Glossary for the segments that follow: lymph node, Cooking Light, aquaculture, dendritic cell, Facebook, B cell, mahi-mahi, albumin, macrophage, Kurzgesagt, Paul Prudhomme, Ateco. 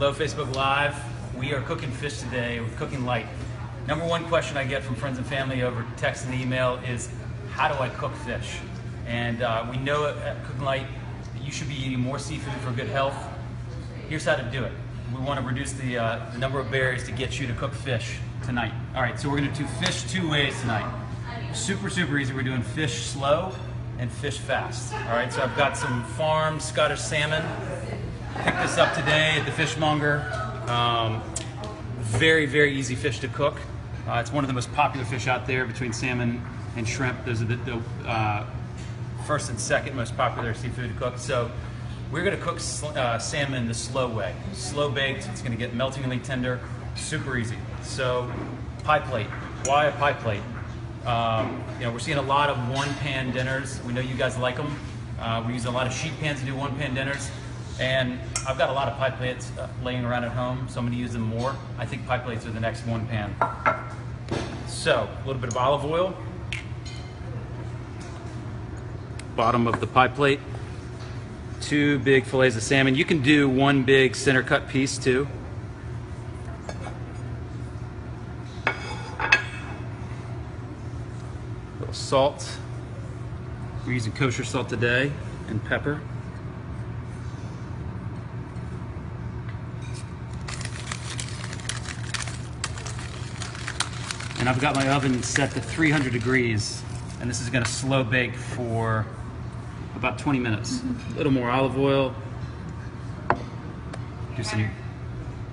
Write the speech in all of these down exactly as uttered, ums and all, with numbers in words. Hello, Facebook Live. We are cooking fish today with Cooking Light. Number one question I get from friends and family over text and email is, how do I cook fish? And uh, we know at Cooking Light that you should be eating more seafood for good health. Here's how to do it. We want to reduce the, uh, the number of barriers to get you to cook fish tonight. All right, so we're going to do fish two ways tonight. Super, super easy. We're doing fish slow and fish fast. All right, so I've got some farmed Scottish salmon. Picked this up today at the fishmonger. Um, very, very easy fish to cook. Uh, it's one of the most popular fish out there between salmon and shrimp. Those are the, the uh, first and second most popular seafood to cook. So we're gonna cook uh, salmon the slow way. Slow baked, it's gonna get meltingly tender, super easy. So pie plate, why a pie plate? Um, you know, we're seeing a lot of one pan dinners. We know you guys like them. Uh, we use a lot of sheet pans to do one pan dinners. And I've got a lot of pie plates uh, laying around at home, so I'm gonna use them more. I think pie plates are the next one pan. So, a little bit of olive oil. Bottom of the pie plate. Two big fillets of salmon. You can do one big center cut piece too. A little salt. We're using kosher salt today and pepper. And I've got my oven set to three hundred degrees, and this is gonna slow bake for about twenty minutes. Mm-hmm. A little more olive oil. Do some...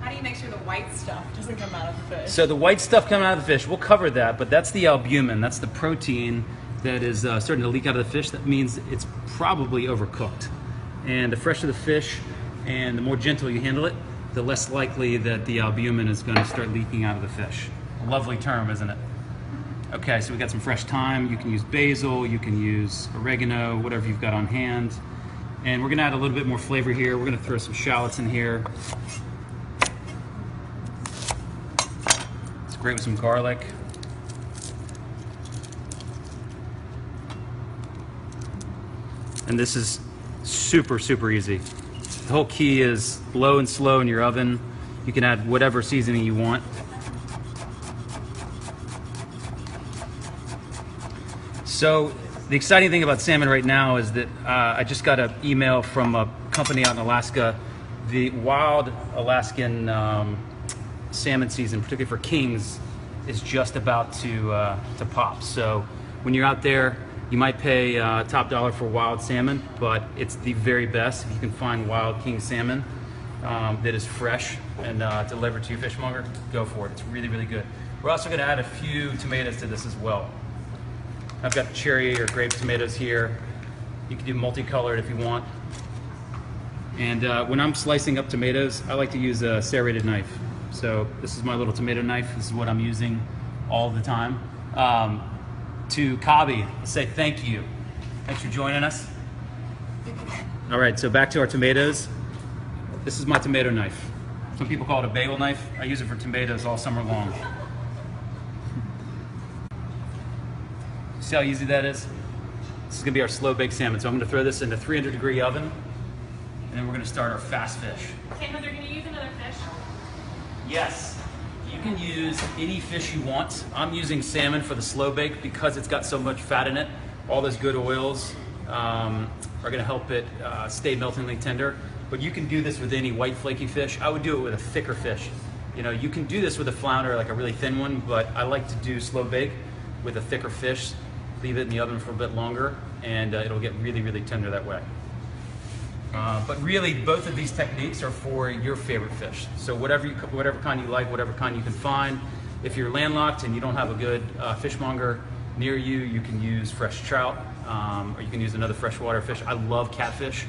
How do you make sure the white stuff doesn't come out of the fish? So the white stuff coming out of the fish, we'll cover that, but that's the albumin, that's the protein that is uh, starting to leak out of the fish. That means it's probably overcooked. And the fresher the fish and the more gentle you handle it, the less likely that the albumin is gonna start leaking out of the fish. Lovely term, isn't it? Okay, so we got some fresh thyme. You can use basil, you can use oregano, whatever you've got on hand. And we're gonna add a little bit more flavor here. We're gonna throw some shallots in here. It's great with some garlic. And this is super, super easy. The whole key is low and slow in your oven. You can add whatever seasoning you want. So the exciting thing about salmon right now is that uh, I just got an email from a company out in Alaska. The wild Alaskan um, salmon season, particularly for kings, is just about to uh, to pop. So when you're out there, you might pay uh, top dollar for wild salmon, but it's the very best if you can find wild king salmon um, that is fresh and uh, delivered to your fishmonger. Go for it. It's really, really good. We're also going to add a few tomatoes to this as well. I've got cherry or grape tomatoes here. You can do multicolored if you want. And uh, when I'm slicing up tomatoes, I like to use a serrated knife. So this is my little tomato knife. This is what I'm using all the time. Um, to Kabi, say thank you. Thanks for joining us. All right, so back to our tomatoes. This is my tomato knife. Some people call it a bagel knife. I use it for tomatoes all summer long. See how easy that is? This is gonna be our slow baked salmon. So I'm gonna throw this in a three hundred degree oven, and then we're gonna start our fast fish. Okay, Heather, can you use another fish? Yes, you can use any fish you want. I'm using salmon for the slow bake because it's got so much fat in it. All those good oils um, are gonna help it uh, stay meltingly tender. But you can do this with any white flaky fish. I would do it with a thicker fish. You know, you can do this with a flounder, like a really thin one, but I like to do slow bake with a thicker fish. Leave it in the oven for a bit longer, and uh, it'll get really, really tender that way. Uh, but really, both of these techniques are for your favorite fish. So whatever, you, whatever kind you like, whatever kind you can find. If you're landlocked and you don't have a good uh, fishmonger near you, you can use fresh trout, um, or you can use another freshwater fish. I love catfish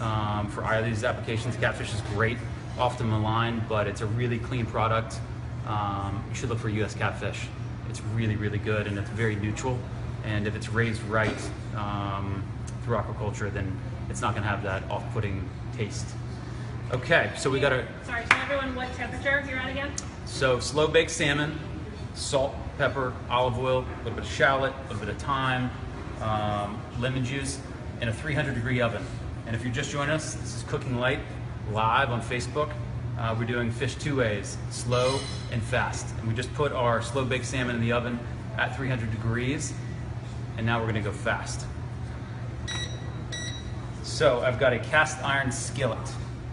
um, for either of these applications. Catfish is great, often maligned, but it's a really clean product. Um, you should look for U S catfish. It's really, really good, and it's very neutral. And if it's raised right um, through aquaculture, then it's not going to have that off-putting taste. Okay, so we got to... Sorry, tell everyone what temperature you're at again. So slow-baked salmon, salt, pepper, olive oil, a little bit of shallot, a little bit of thyme, um, lemon juice, in a three hundred degree oven. And if you're just joining us, this is Cooking Light live on Facebook. Uh, we're doing fish two ways, slow and fast. And we just put our slow baked salmon in the oven at three hundred degrees, and now we're gonna go fast. So I've got a cast iron skillet.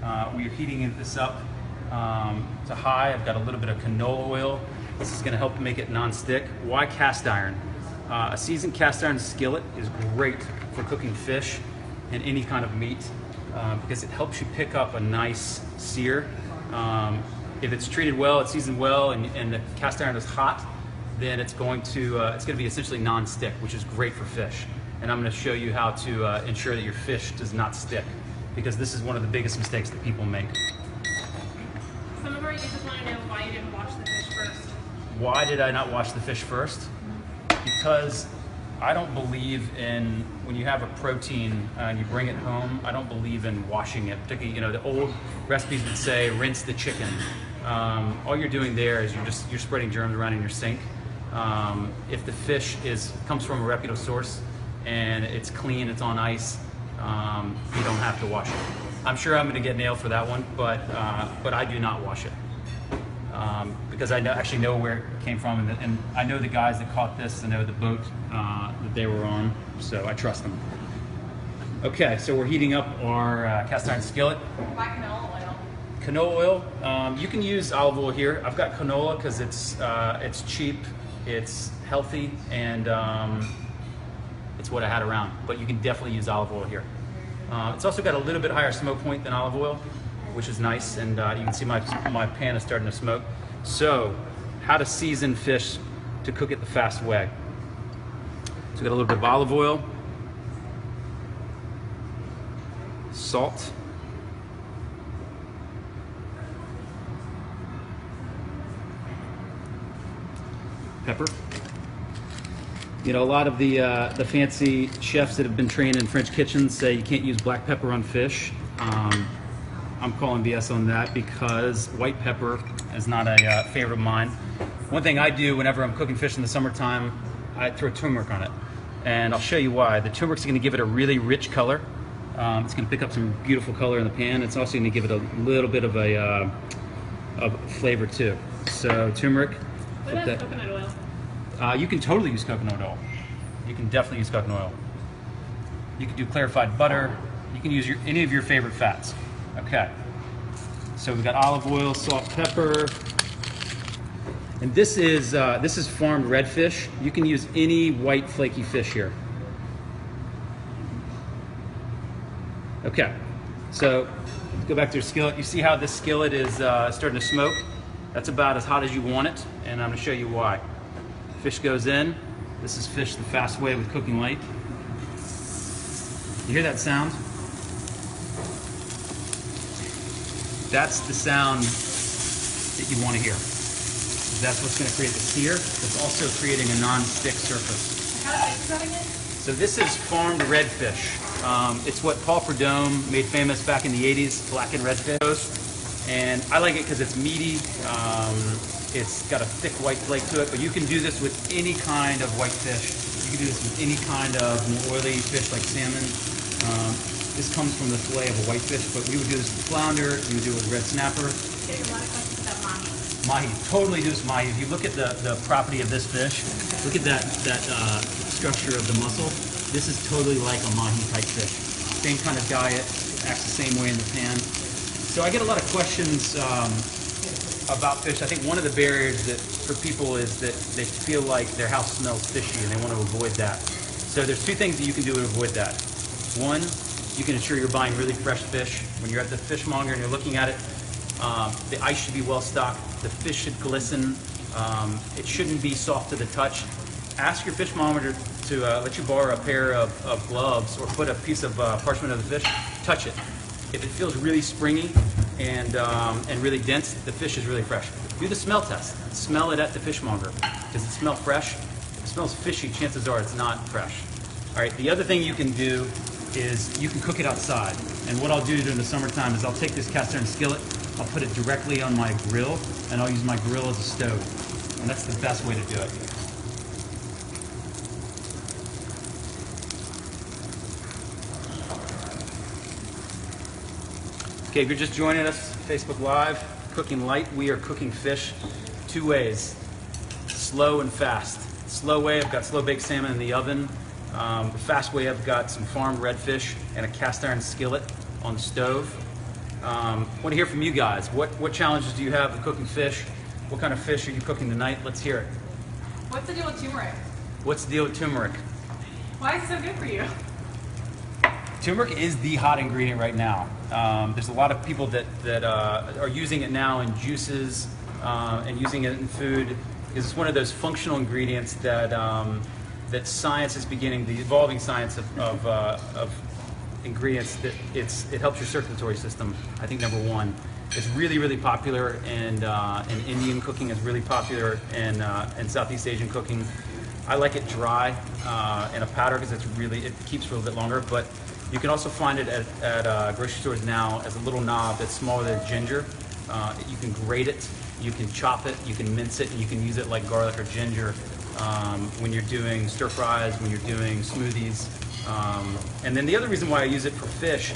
Uh, we are heating this up um, to high. I've got a little bit of canola oil. This is gonna help make it non-stick. Why cast iron? Uh, a seasoned cast iron skillet is great for cooking fish and any kind of meat uh, because it helps you pick up a nice sear. Um, if it's treated well, it's seasoned well, and, and the cast iron is hot, then it's going to uh, it's going to be essentially non-stick, which is great for fish. And I'm going to show you how to uh, ensure that your fish does not stick, because this is one of the biggest mistakes that people make. Some of our users want to know why you didn't wash the fish first. Why did I not wash the fish first? Because I don't believe in, when you have a protein uh, and you bring it home, I don't believe in washing it. Particularly, you know, the old recipes would say rinse the chicken. Um, all you're doing there is you're just you're spreading germs around in your sink. Um, if the fish is comes from a reputable source and it's clean, it's on ice, um, you don't have to wash it. I'm sure I'm going to get nailed for that one, but uh, but I do not wash it um, because I know, actually know where it came from, and, the, and I know the guys that caught this. I know the boat uh, that they were on, so I trust them. Okay, so we're heating up our uh, cast iron skillet. Why canola oil? Canola oil. Um, you can use olive oil here. I've got canola because it's uh, it's cheap, it's healthy, and um, it's what I had around, but you can definitely use olive oil here. Uh, it's also got a little bit higher smoke point than olive oil, which is nice, and uh, you can see my, my pan is starting to smoke. So, how to season fish to cook it the fast way. So got a little bit of olive oil, salt, pepper. You know, a lot of the uh, the fancy chefs that have been trained in French kitchens say you can't use black pepper on fish. Um, I'm calling B S on that because white pepper is not a uh, favorite of mine. One thing I do whenever I'm cooking fish in the summertime, I throw turmeric on it, and I'll show you why. The turmeric's going to give it a really rich color. Um, it's going to pick up some beautiful color in the pan. It's also going to give it a little bit of a uh, of flavor too. So turmeric. What about that, coconut oil? Uh, you can totally use coconut oil. You can definitely use coconut oil. You can do clarified butter. You can use your, any of your favorite fats. Okay. So we've got olive oil, salt, pepper. And this is, uh, this is farmed redfish. You can use any white flaky fish here. Okay. So go back to your skillet. You see how this skillet is uh, starting to smoke? That's about as hot as you want it. And I'm gonna show you why. Fish goes in. This is fish the fast way with Cooking Light. You hear that sound? That's the sound that you want to hear. That's what's going to create the sear. It's also creating a non-stick surface. How are you cutting it? So this is farmed redfish. Um, it's what Paul Prudhomme made famous back in the eighties, blackened redfish. And I like it because it's meaty. Um, It's got a thick white flake to it, but you can do this with any kind of white fish. You can do this with any kind of more oily fish like salmon. Um, this comes from the fillet of a white fish, but we would do this with flounder, we would do it with red snapper. Getting a lot of questions about mahi. Mahi, totally do this with mahi. If you look at the, the property of this fish, look at that, that uh, structure of the muscle. This is totally like a mahi type fish. Same kind of diet, acts the same way in the pan. So I get a lot of questions um, about fish. I think one of the barriers that for people is that they feel like their house smells fishy and they want to avoid that. So there's two things that you can do to avoid that. One, you can ensure you're buying really fresh fish. When you're at the fishmonger and you're looking at it, um, the ice should be well stocked, the fish should glisten, um, it shouldn't be soft to the touch. Ask your fishmonger to uh, let you borrow a pair of, of gloves or put a piece of uh, parchment on the fish, touch it. If it feels really springy and um, and really dense, the fish is really fresh. Do the smell test. Smell it at the fishmonger. Does it smell fresh? If it smells fishy, chances are it's not fresh. All right, the other thing you can do is you can cook it outside. And what I'll do during the summertime is I'll take this cast iron skillet, I'll put it directly on my grill, and I'll use my grill as a stove. And that's the best way to do it. Okay, if you're just joining us, Facebook Live. Cooking Light, we are cooking fish two ways, slow and fast. Slow way, I've got slow baked salmon in the oven. Um, the fast way, I've got some farmed redfish and a cast iron skillet on the stove. Um, I want to hear from you guys. What, what challenges do you have with cooking fish? What kind of fish are you cooking tonight? Let's hear it. What's the deal with turmeric? What's the deal with turmeric? Why is it so good for you? Turmeric is the hot ingredient right now. Um, there's a lot of people that, that uh, are using it now in juices uh, and using it in food, because it's one of those functional ingredients that, um, that science is beginning, the evolving science of, of, uh, of ingredients, that it's, it helps your circulatory system, I think, number one. It's really, really popular, and, uh, and Indian cooking is really popular, and, uh, and Southeast Asian cooking. I like it dry uh, in a powder because it's really, it keeps for a little bit longer, but you can also find it at, at uh, grocery stores now as a little knob that's smaller than ginger. Uh, you can grate it, you can chop it, you can mince it, and you can use it like garlic or ginger um, when you're doing stir fries, when you're doing smoothies. Um, and then the other reason why I use it for fish,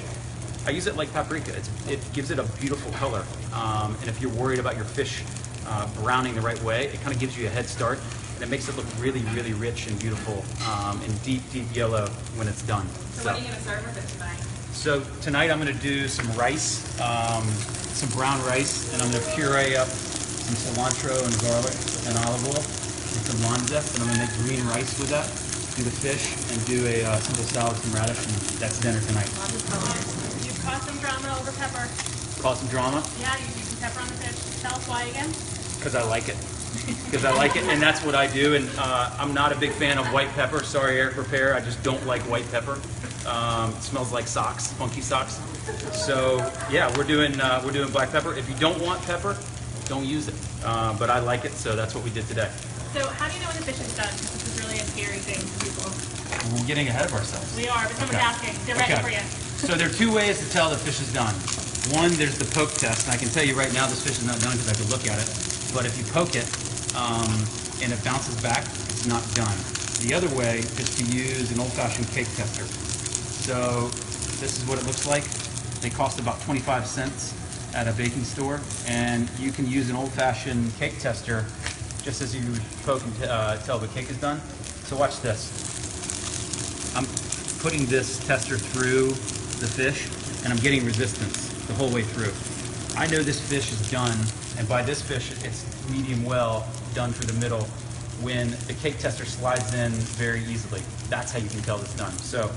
I use it like paprika. It's, it gives it a beautiful color. Um, and if you're worried about your fish uh, browning the right way, it kind of gives you a head start. And it makes it look really, really rich and beautiful um, and deep, deep yellow when it's done. So, so what are you going to serve with it tonight? So tonight I'm going to do some rice, um, some brown rice, and I'm going to puree up some cilantro and garlic and olive oil and some lime zest, and I'm going to make green rice with that, do the fish, and do a uh, simple salad, some radish, and that's dinner tonight. You caused some drama over pepper. Caused some drama? Yeah, you used some pepper on the fish. Tell us why again? Because I like it. Because I like it, and that's what I do, and uh, I'm not a big fan of white pepper. Sorry, Eric Repair, I just don't like white pepper. Um, it smells like socks, funky socks. So yeah, we're doing uh, we're doing black pepper. If you don't want pepper, don't use it. Uh, but I like it, so that's what we did today. So how do you know when the fish is done? This is really a scary thing for people. We're getting ahead of ourselves. We are, but someone's okay. asking. They're ready okay. for you. So there are two ways to tell the fish is done. One, there's the poke test, and I can tell you right now this fish is not done because I could look at it. But if you poke it um, and it bounces back, it's not done. The other way is to use an old-fashioned cake tester. So this is what it looks like. They cost about twenty-five cents at a baking store, and you can use an old-fashioned cake tester just as you poke and uh, tell the cake is done. So watch this. I'm putting this tester through the fish, and I'm getting resistance the whole way through. I know this fish is done, and by this fish, it's medium well done through the middle when the cake tester slides in very easily. That's how you can tell it's done. So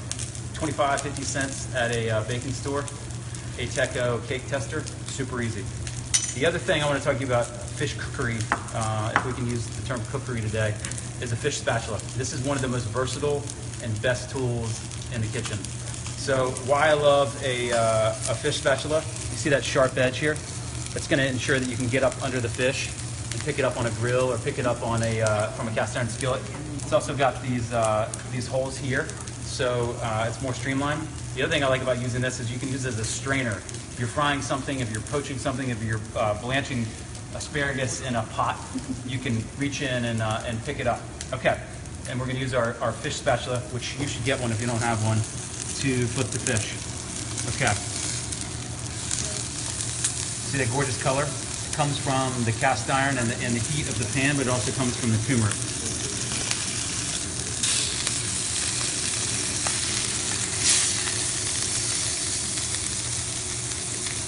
twenty-five, fifty cents at a uh, baking store, Ateco cake tester, super easy. The other thing I want to talk to you about, fish cookery, uh, if we can use the term cookery today, is a fish spatula. This is one of the most versatile and best tools in the kitchen. So why I love a, uh, a fish spatula, you see that sharp edge here? It's gonna ensure that you can get up under the fish and pick it up on a grill or pick it up on a, uh, from a cast iron skillet. It's also got these, uh, these holes here, so uh, it's more streamlined. The other thing I like about using this is you can use it as a strainer. If you're frying something, if you're poaching something, if you're uh, blanching asparagus in a pot, you can reach in and, uh, and pick it up. Okay, and we're gonna use our, our fish spatula, which you should get one if you don't have one, to flip the fish. Okay. See that gorgeous color? It comes from the cast iron and the, and the heat of the pan, but it also comes from the turmeric.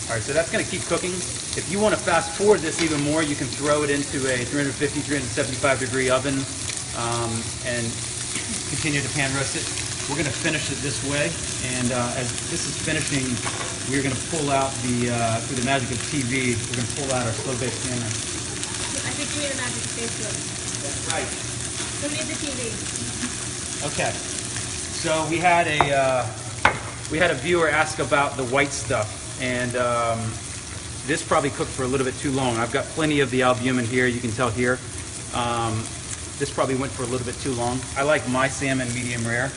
All right, so that's gonna keep cooking. If you wanna fast forward this even more, you can throw it into a three fifty, three seventy-five degree oven um, and continue to pan roast it. We're going to finish it this way, and uh, as this is finishing, we're going to pull out the, uh, through the magic of T V, we're going to pull out our slow-baked salmon. I think we need a magic space to it. That's right. So we need the T V. Okay. So we had a, uh, we had a viewer ask about the white stuff, and um, this probably cooked for a little bit too long. I've got plenty of the albumin here, you can tell here. Um, this probably went for a little bit too long. I like my salmon medium rare.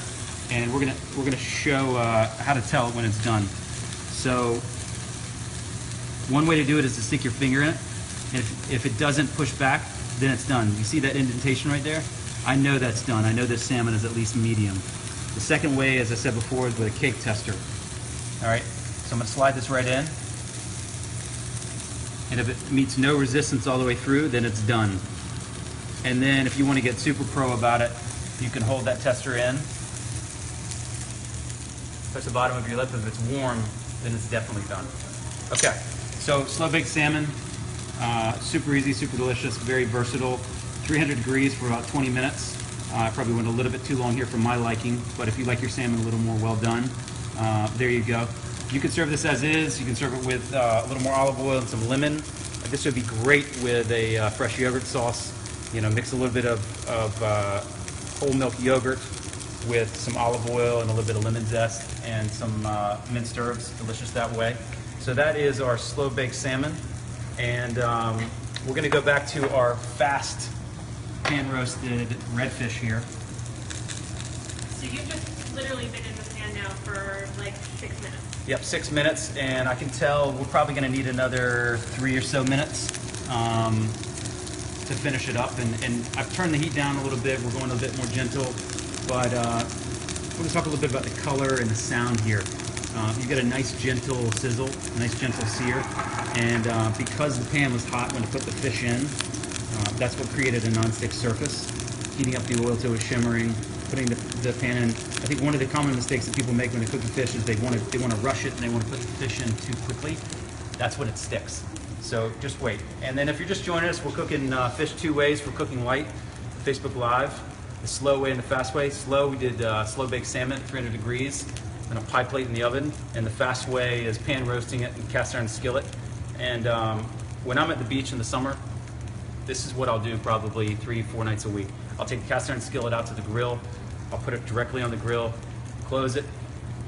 And we're gonna we're gonna show uh, how to tell when it's done. So one way to do it is to stick your finger in it, and if, if it doesn't push back, then it's done. You see that indentation right there? I know that's done. I know this salmon is at least medium. The second way, as I said before, is with a cake tester. All right, so I'm gonna slide this right in. And if it meets no resistance all the way through, then it's done. And then if you want to get super pro about it, you can hold that tester in, touch the bottom of your lip. If it's warm, then it's definitely done. Okay, so slow-baked salmon, uh, super easy, super delicious, very versatile. three hundred degrees for about twenty minutes. Uh, I probably went a little bit too long here for my liking, but if you like your salmon a little more well done, uh, there you go. You can serve this as is. You can serve it with uh, a little more olive oil and some lemon. Uh, this would be great with a uh, fresh yogurt sauce. You know, mix a little bit of, of uh, whole milk yogurt with some olive oil and a little bit of lemon zest and some uh, minced herbs. Delicious that way. So that is our slow-baked salmon. And um, we're going to go back to our fast pan-roasted redfish here. So you've just literally been in the pan now for like six minutes. Yep, six minutes, and I can tell we're probably going to need another three or so minutes um, to finish it up. And, and I've turned the heat down a little bit. We're going a bit more gentle, but uh, we'll just talk a little bit about the color and the sound here. Uh, you get a nice gentle sizzle, a nice gentle sear, and uh, because the pan was hot when I put the fish in, uh, that's what created a nonstick surface. Heating up the oil till it's shimmering, putting the, the pan in. I think one of the common mistakes that people make when they cook the fish is they want to they want to rush it and they want to put the fish in too quickly. That's when it sticks. So just wait. And then if you're just joining us, we're cooking uh, fish two ways. We're cooking light, Facebook Live, the slow way and the fast way. Slow, we did uh, slow baked salmon at three hundred degrees. And a pie plate in the oven, and the fast way is pan roasting it in cast iron skillet. And um, when I'm at the beach in the summer, this is what I'll do probably three, four nights a week. I'll take the cast iron skillet out to the grill, I'll put it directly on the grill, close it,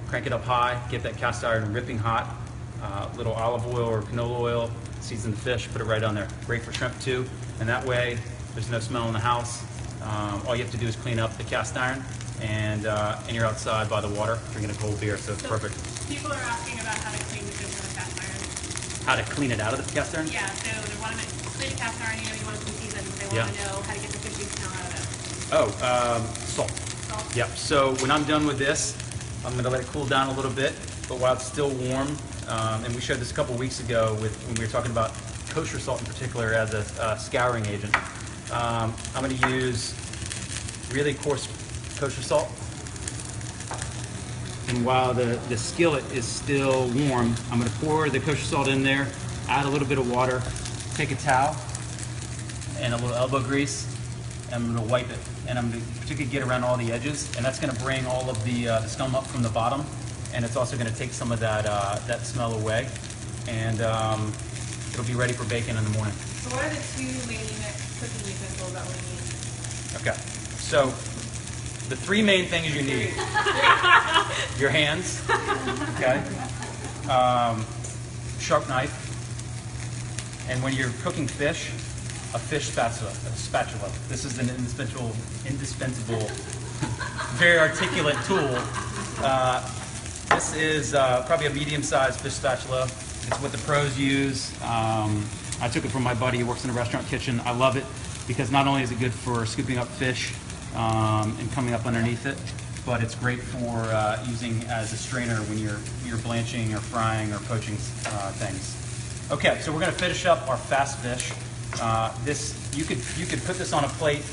crank it up high, get that cast iron ripping hot, uh, little olive oil or canola oil, season the fish, put it right on there. Great for shrimp too, and that way there's no smell in the house. Um, all you have to do is clean up the cast iron, and uh, and you're outside by the water drinking a cold beer, so it's so perfect. People are asking about how to clean the fish out of the cast iron. How to clean it out of the cast iron? Yeah, so they want to clean the cast iron, you know, you want to season, they want yeah. to know how to get the fishy smell out of it. Oh, um, salt. Salt? Yep, so when I'm done with this, I'm going to let it cool down a little bit, but while it's still warm, um, and we showed this a couple weeks ago with when we were talking about kosher salt in particular as a uh, scouring agent, um, I'm going to use really coarse kosher salt, and while the, the skillet is still warm, I'm going to pour the kosher salt in there, add a little bit of water, take a towel and a little elbow grease, and I'm going to wipe it, and I'm going to particularly get around all the edges, and that's going to bring all of the, uh, the scum up from the bottom, and it's also going to take some of that uh, that smell away, and um, it'll be ready for baking in the morning. So what are the two main cooking utensils that we need? Okay, so the three main things you need, your hands, okay, um, sharp knife, and when you're cooking fish, a fish spatula. A spatula. This is an indispensable, indispensable, very articulate tool. Uh, this is uh, probably a medium-sized fish spatula. It's what the pros use. Um, I took it from my buddy who works in a restaurant kitchen. I love it because not only is it good for scooping up fish, Um, and coming up underneath it, but it's great for uh, using as a strainer when you're you're blanching or frying or poaching uh, things. Okay, so we're going to finish up our fast fish. Uh, this you could you could put this on a plate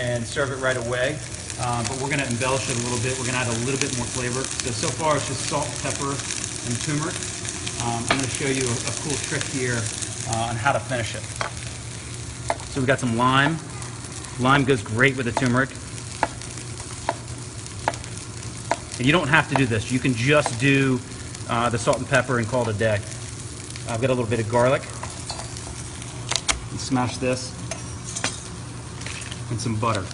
and serve it right away, um, but we're going to embellish it a little bit. We're going to add a little bit more flavor. So so far it's just salt, pepper, and turmeric. Um, I'm going to show you a, a cool trick here uh, on how to finish it. So we got some lime. Lime goes great with the turmeric. And you don't have to do this. You can just do uh, the salt and pepper and call it a day. I've got a little bit of garlic. And smash this. And some butter.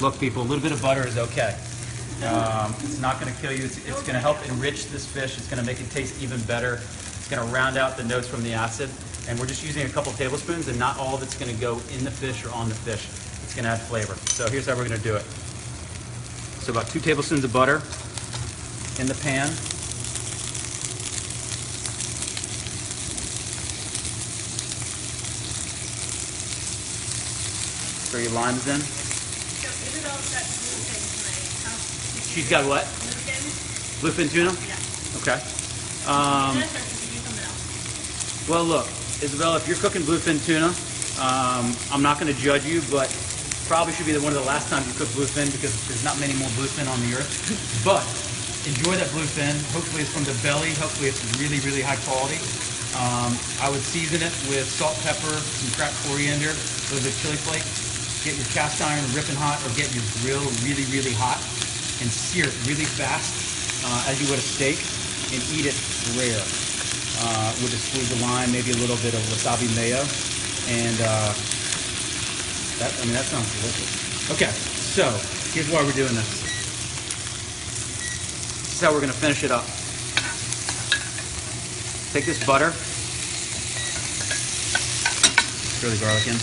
Look, people, a little bit of butter is okay. Um, it's not going to kill you. It's, it's going to help enrich this fish. It's going to make it taste even better. It's going to round out the notes from the acid. And we're just using a couple tablespoons, and not all of it's going to go in the fish or on the fish. It's going to add flavor. So here's how we're going to do it. So about two tablespoons of butter in the pan. Throw your limes in. So Isabel's got bluefin tonight. She's got what? Bluefin. Bluefin tuna? Yeah. Okay. Um, well, look. Isabella, if you're cooking bluefin tuna, um, I'm not going to judge you, but probably should be one of the last times you cook bluefin because there's not many more bluefin on the earth. But enjoy that bluefin. Hopefully it's from the belly. Hopefully it's really, really high quality. Um, I would season it with salt, pepper, some cracked coriander, a little bit of chili flake. Get your cast iron ripping hot or get your grill really, really hot and sear it really fast uh, as you would a steak and eat it rare uh, with a squeeze of lime, maybe a little bit of wasabi mayo. And uh, that, I mean, that sounds delicious. Okay, so here's why we're doing this. This is how we're gonna finish it up. Take this butter, throw the garlic in.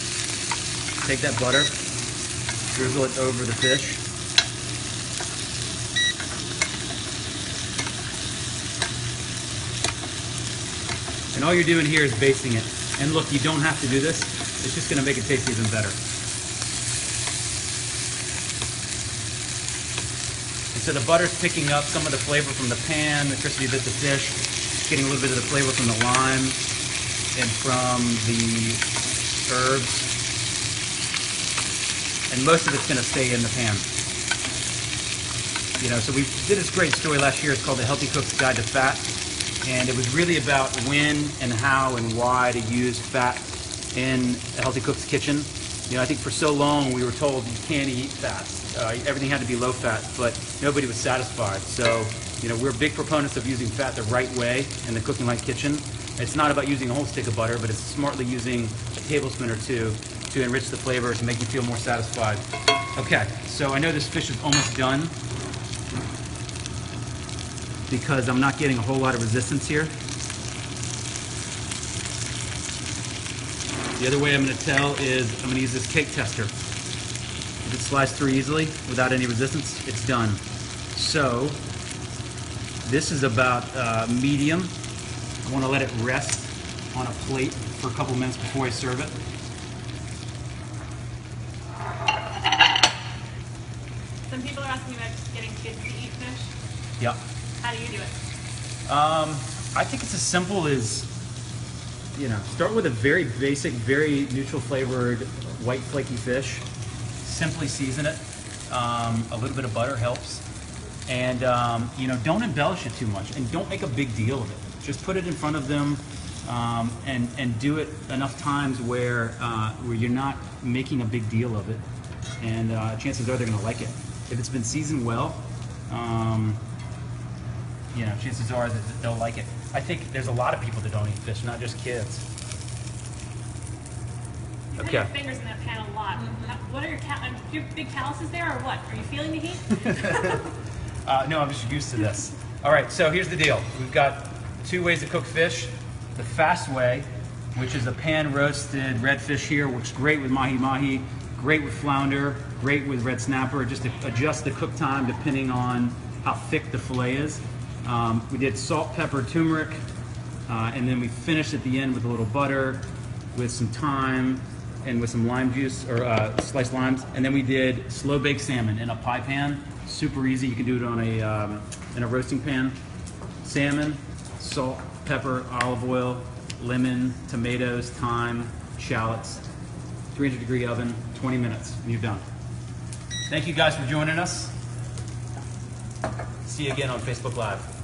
Take that butter, drizzle it over the fish. And all you're doing here is basting it. And look, you don't have to do this. It's just gonna make it taste even better. And so the butter's picking up some of the flavor from the pan, the crispy bits of fish. Getting a little bit of the flavor from the lime and from the herbs. And most of it's gonna stay in the pan. You know, so we did this great story last year. It's called The Healthy Cook's Guide to Fat. And it was really about when and how and why to use fat in a healthy cook's kitchen. You know, I think for so long we were told you can't eat fats. Uh, everything had to be low fat, but nobody was satisfied. So, you know, we're big proponents of using fat the right way in the Cooking Light kitchen. It's not about using a whole stick of butter, but it's smartly using a tablespoon or two to enrich the flavors and make you feel more satisfied. Okay, so I know this fish is almost done because I'm not getting a whole lot of resistance here. The other way I'm gonna tell is I'm gonna use this cake tester. If it slides through easily without any resistance, it's done. So, this is about uh, medium. I want to let it rest on a plate for a couple minutes before I serve it. Some people are asking about getting kids to eat fish. Yeah. How do you do it? Um, I think it's as simple as, you know, start with a very basic, very neutral flavored white flaky fish. Simply season it. Um, a little bit of butter helps. And, um, you know, don't embellish it too much and don't make a big deal of it. Just put it in front of them um, and, and do it enough times where, uh, where you're not making a big deal of it. And uh, chances are they're going to like it. If it's been seasoned well, um, you know, chances are that they'll like it. I think there's a lot of people that don't eat fish, not just kids. You put your fingers in that pan a lot. Mm-hmm. What are your, cal your big calluses there or what? Are you feeling the heat? Uh, no, I'm just used to this. All right, so here's the deal. We've got two ways to cook fish. The fast way, which is a pan-roasted red fish here, works great with mahi-mahi, great with flounder, great with red snapper. Just to adjust the cook time depending on how thick the fillet is. Um, we did salt, pepper, turmeric, uh, and then we finished at the end with a little butter, with some thyme, and with some lime juice, or uh, sliced limes. And then we did slow-baked salmon in a pie pan. Super easy. You can do it on a um, in a roasting pan. Salmon, salt, pepper, olive oil, lemon, tomatoes, thyme, shallots. three hundred degree oven, twenty minutes, and you're done. Thank you guys for joining us. See you again on Facebook Live.